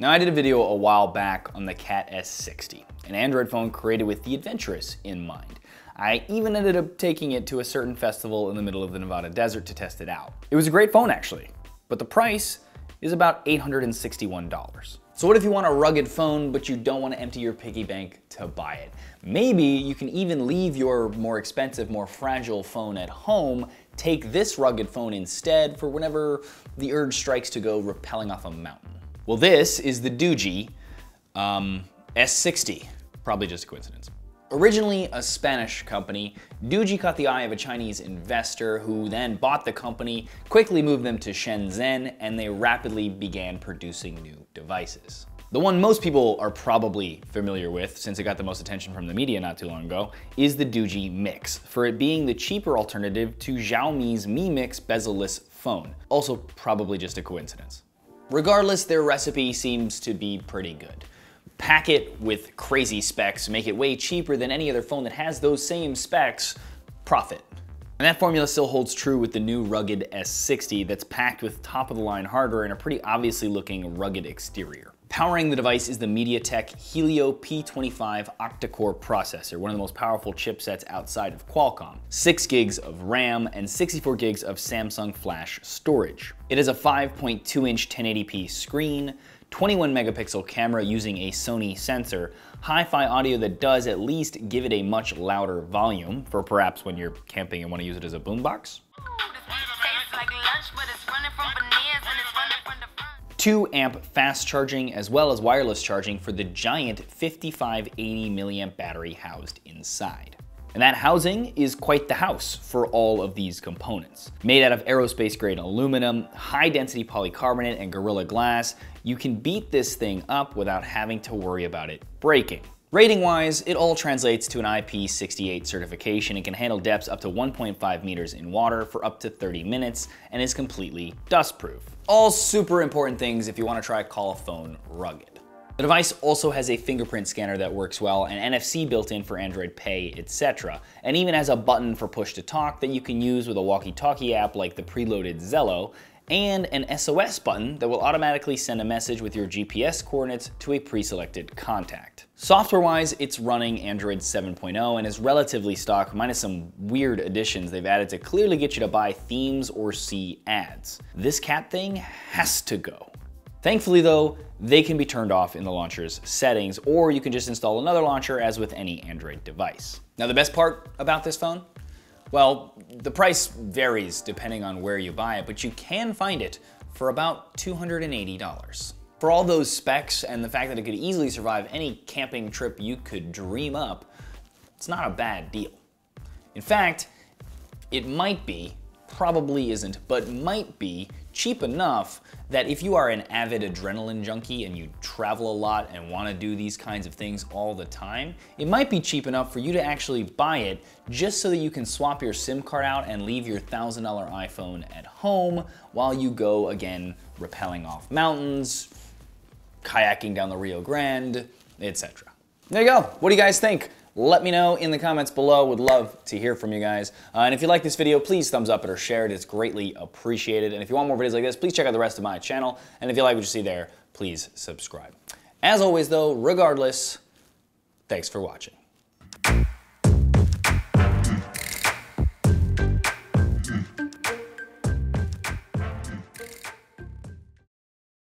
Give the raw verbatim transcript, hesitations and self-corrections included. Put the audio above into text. Now I did a video a while back on the Cat S sixty, an Android phone created with the adventurous in mind. I even ended up taking it to a certain festival in the middle of the Nevada desert to test it out. It was a great phone actually, but the price is about eight hundred sixty-one dollars. So what if you want a rugged phone, but you don't want to empty your piggy bank to buy it? Maybe you can even leave your more expensive, more fragile phone at home, take this rugged phone instead for whenever the urge strikes to go rappelling off a mountain. Well, this is the Doogee um, S sixty, probably just a coincidence. Originally a Spanish company, Doogee caught the eye of a Chinese investor who then bought the company, quickly moved them to Shenzhen, and they rapidly began producing new devices. The one most people are probably familiar with, since it got the most attention from the media not too long ago, is the Doogee Mix, for it being the cheaper alternative to Xiaomi's Mi Mix bezel-less phone. Also probably just a coincidence. Regardless, their recipe seems to be pretty good. Pack it with crazy specs, make it way cheaper than any other phone that has those same specs, profit. And that formula still holds true with the new rugged S sixty that's packed with top-of-the-line hardware and a pretty obviously looking rugged exterior. Powering the device is the MediaTek Helio P twenty-five octa-core processor, one of the most powerful chipsets outside of Qualcomm. Six gigs of RAM and sixty-four gigs of Samsung Flash storage. It has a five point two inch ten eighty p screen, twenty-one megapixel camera using a Sony sensor, hi-fi audio that does at least give it a much louder volume for perhaps when you're camping and want to use it as a boombox. two amp fast charging as well as wireless charging for the giant fifty-five eighty milliamp battery housed inside. And that housing is quite the house for all of these components. Made out of aerospace grade aluminum, high density polycarbonate and Gorilla Glass, you can beat this thing up without having to worry about it breaking. Rating wise, it all translates to an I P sixty-eight certification and can handle depths up to one point five meters in water for up to thirty minutes and is completely dustproof. All super important things if you want to try to call a phone rugged. The device also has a fingerprint scanner that works well, and N F C built in for Android Pay, et cetera, and even has a button for push-to-talk that you can use with a walkie-talkie app like the preloaded Zello, and an S O S button that will automatically send a message with your G P S coordinates to a pre-selected contact. Software-wise, it's running Android seven point oh and is relatively stock, minus some weird additions they've added to clearly get you to buy themes or see ads. This cat thing has to go. Thankfully though, they can be turned off in the launcher's settings, or you can just install another launcher as with any Android device. Now the best part about this phone? Well, the price varies depending on where you buy it, but you can find it for about two hundred eighty dollars. For all those specs and the fact that it could easily survive any camping trip you could dream up, it's not a bad deal. In fact, it might be, probably isn't, but might be cheap enough that if you are an avid adrenaline junkie and you travel a lot and want to do these kinds of things all the time, it might be cheap enough for you to actually buy it just so that you can swap your SIM card out and leave your one thousand dollar iPhone at home while you go again rappelling off mountains, kayaking down the Rio Grande, et cetera. There you go. What do you guys think? Let me know in the comments below. Would love to hear from you guys. Uh, and if you like this video, please thumbs up it or share it. It's greatly appreciated. And if you want more videos like this, please check out the rest of my channel. And if you like what you see there, please subscribe. As always though, regardless, thanks for watching.